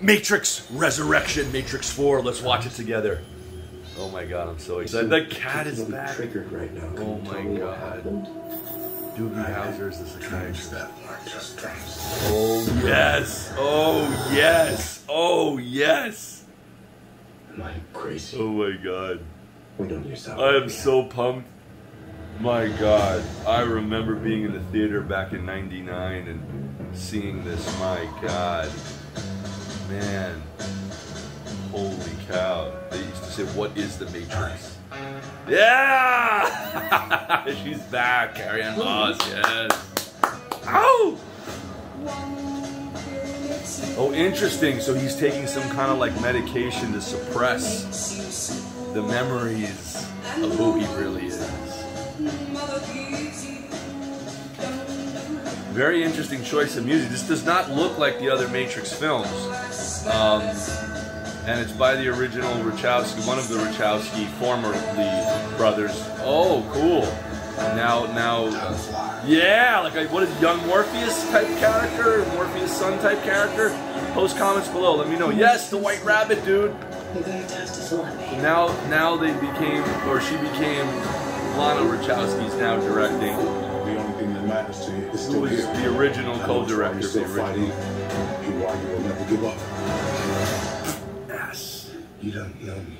Matrix Resurrection, Matrix 4. Let's watch it together. Oh my god, I'm so excited. The cat is back. Triggered right now. Oh my god. Doogie Howser's this attack. Oh yes. Oh yes. Oh yes. Am I crazy? Oh my god. We don't use that. I am so pumped. My god. I remember being in the theater back in '99 and seeing this. My god. Man. Holy cow. They used to say, what is the Matrix? Yeah! She's back, Carrie Ann Moss, yes. Ow! Oh, interesting. So he's taking some kind of like medication to suppress the memories of who he really is. Very interesting choice of music. This does not look like the other Matrix films. And it's by the original Wachowski, one of the Wachowski, formerly brothers. Oh, cool. Now, yeah, like what is young Morpheus type character, Morpheus son type character? Post comments below, let me know. Yes, the White Rabbit, dude. Now they became, or she became, Lana Wachowski's now directing. The only thing that matters to you is who is the original co-director. You're fighting, you are, you will never give up. You don't know me.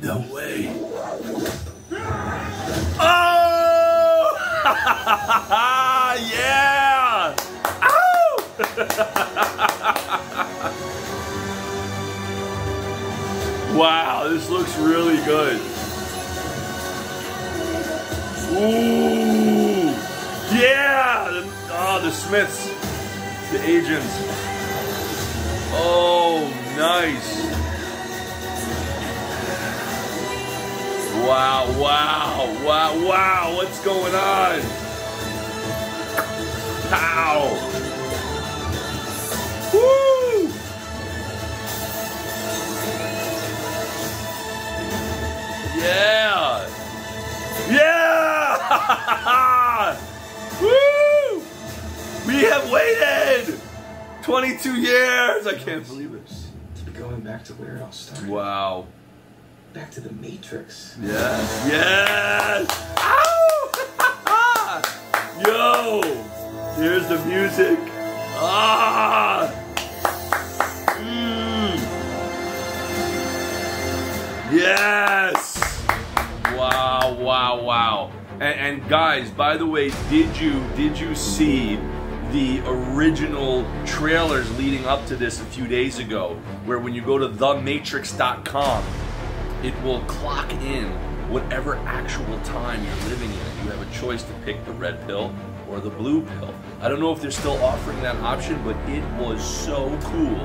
No way. Oh! Yeah! Oh! Wow, this looks really good. Ooh! Yeah! Oh, the Smiths. The agents. Oh, nice. Wow, wow, wow, wow, what's going on? Pow! Woo! Yeah! Yeah! Woo! We have waited 22 years! I can't believe it. To be going back to where it all started. Wow. Back to the Matrix. Yes. Yes. Ow! Yo. Here's the music. Ah. Mm. Yes. Wow. Wow. Wow. And guys, by the way, did you see the original trailers leading up to this a few days ago? Where when you go to thematrix.com. It will clock in whatever actual time you're living in. You have a choice to pick the red pill or the blue pill. I don't know if they're still offering that option, but it was so cool.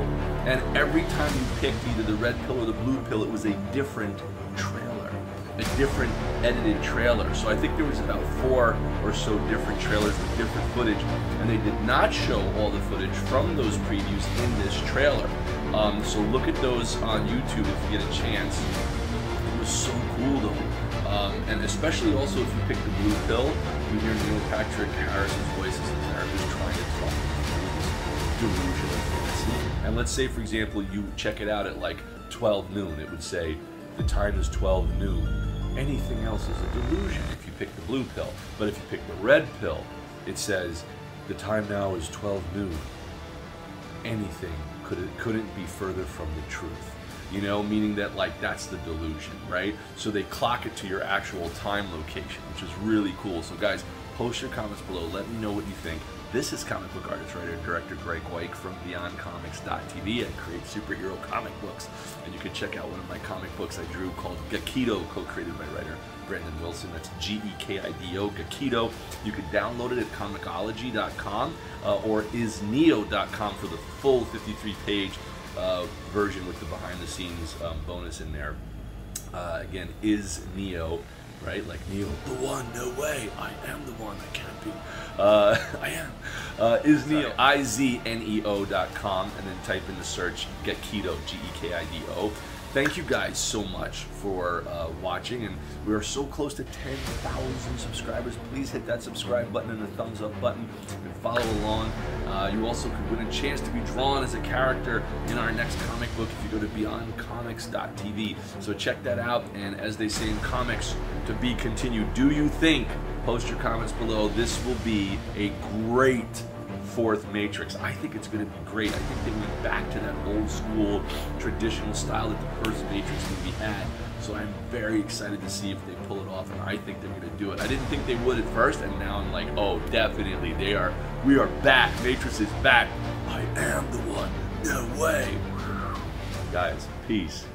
And every time you picked either the red pill or the blue pill, it was a different trailer, a different edited trailer. So I think there was about 4 or so different trailers with different footage, and they did not show all the footage from those previews in this trailer. So look at those on YouTube if you get a chance. So cool though, and especially also if you pick the blue pill, you hear Neil Patrick Harris's voice as a therapist trying to talk through this delusional fantasy. And let's say, for example, you check it out at like 12 noon, it would say the time is 12 noon. Anything else is a delusion if you pick the blue pill, but if you pick the red pill, it says the time now is 12 noon. Anything couldn't be further from the truth. You know, meaning that like that's the delusion, right? So they clock it to your actual time location, which is really cool. So guys, post your comments below. Let me know what you think. This is comic book artist, writer, and director Graig Weich from beyondcomics.tv. I create superhero comic books. And you can check out one of my comic books I drew called Gekido, co-created by writer Brandon Wilson. That's Gekido, Gekido. You can download it at comicology.com or izneo.com for the full 53-page version with the behind-the-scenes bonus in there. Again, is Neo, right? Like Neo, the one. No way, I am the one. I can't be. I am. Is Neo? izneo.com, and then type in the search Gekido, Gekido. Thank you guys so much for watching, and we are so close to 10,000 subscribers. Please hit that subscribe button and the thumbs up button and follow along. You also could win a chance to be drawn as a character in our next comic book if you go to beyondcomics.tv. So check that out, and as they say in comics, to be continued. Do you think? Post your comments below. This will be a great fourth Matrix. I think it's going to be great. I think they went back to that old school traditional style that the first Matrix movie had. So I'm very excited to see if they pull it off, and I think they're going to do it. I didn't think they would at first, and now I'm like, oh, definitely they are. We are back. Matrix is back. I am the one. No way. Guys, peace.